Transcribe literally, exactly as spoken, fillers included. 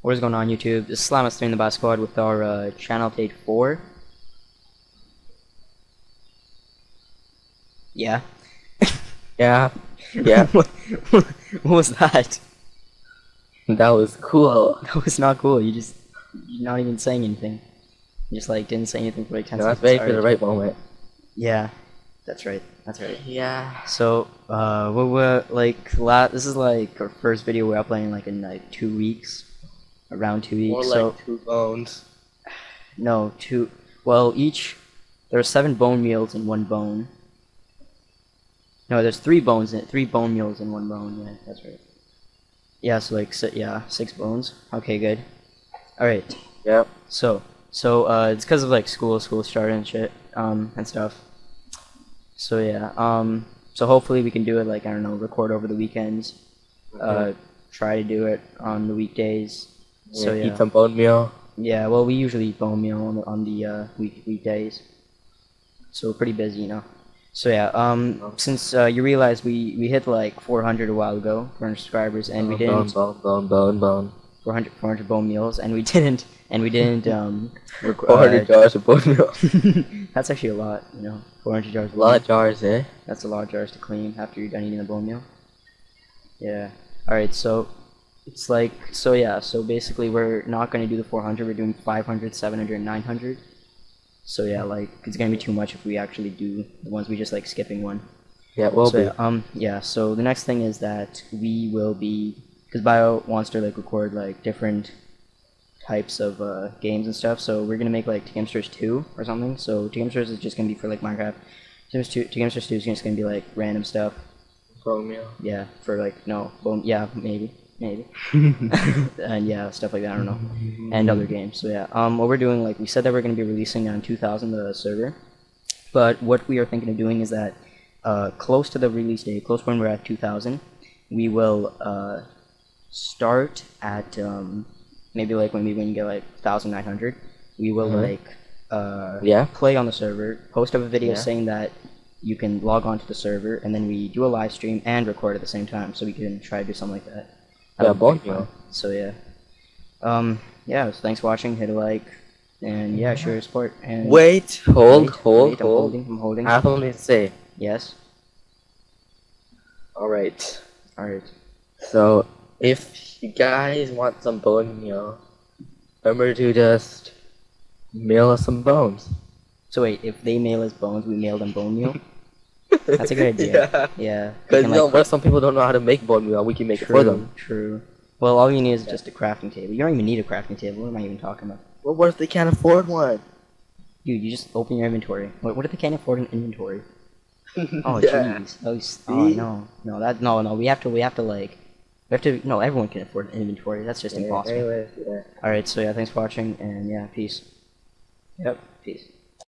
What is going on, YouTube? This is Slymask three in the Bi zero Squad with our uh, channel update four. Yeah. yeah. Yeah. what, what, what was that? That was cool. That was not cool. You just, you're not even saying anything. You just like didn't say anything for like ten seconds. I was waiting for the right moment. Yeah. That's right. That's right. Yeah. So, uh, we were like, la this is like our first video we're uploading like in like two weeks. Around two weeks. More like so, two bones. No, two. Well, each. There are seven bone meals in one bone. No, there's three bones in it. Three bone meals in one bone. Yeah, that's right. Yeah, so like, so, yeah, six bones. Okay, good. Alright. Yeah. So, so, uh, it's because of like school, school started and shit, um, and stuff. So, yeah, um, so hopefully we can do it like, I don't know, record over the weekends. Mm-hmm. Uh, try to do it on the weekdays. So yeah, yeah. Eat some bone meal. Yeah, well, we usually eat bone meal on the, on the uh, week weekdays. So we're pretty busy, you know. So yeah, um, oh. since uh, you realize we we hit like four hundred a while ago, four hundred subscribers, and bone, we didn't bone bone bone bone four hundred four hundred bone meals, and we didn't and we didn't um four hundred uh, jars of bone meal. That's actually a lot, you know. four hundred jars. A lot of jars, eh? That's a lot of jars to clean after you're done eating the bone meal. Yeah. All right, so. It's like, so yeah, so basically we're not going to do the four hundred, we're doing five hundred, seven hundred, and nine hundred. So yeah, like, it's going to be too much if we actually do the ones we just like skipping one. Yeah, well, so, um, yeah, so the next thing is that we will be, because Bio wants to like record like different types of uh, games and stuff, so we're going to make like T G M Stars two or something. So T G M Stars is just going to be for like Minecraft, T G M Stars two is just going to be like random stuff. Bone meal. Yeah, for like, no, bone, yeah, maybe. Maybe. And yeah, stuff like that, I don't know. And other games. So yeah, um, what we're doing, like, we said that we're going to be releasing on two thousand, the server. But what we are thinking of doing is that uh, close to the release date, close when we're at two thousand, we will uh, start at um, maybe, like, when we when you get, like, one thousand nine hundred, we will, mm-hmm. like, uh, yeah. play on the server, post up a video yeah. saying that you can log on to the server, and then we do a live stream and record at the same time, so we can try to do something like that. Yeah, bone meal. So yeah, um, yeah. So thanks for watching. Hit a like, and yeah, show your support. And wait, hold, wait, hold, wait, hold. I'm holding. I'm holding. I have only to say yes. All right, all right. So if you guys want some bone meal, remember to just mail us some bones. So wait, if they mail us bones, we mail them bone meal. That's a good idea. Yeah. Because yeah. like, no, some people don't know how to make bone meal. We can make true, it for them. True. Well, all you need is yeah. just a crafting table. You don't even need a crafting table. What am I even talking about? Well, what if they can't afford one? Dude, you just open your inventory. What, what if they can't afford an inventory? Oh, jeez. yeah. Oh, no, no, that no, no. We have to, we have to like, we have to. No, everyone can afford an inventory. That's just yeah, impossible. Anyway, yeah. All right. So yeah, thanks for watching, and yeah, peace. Yep. Peace.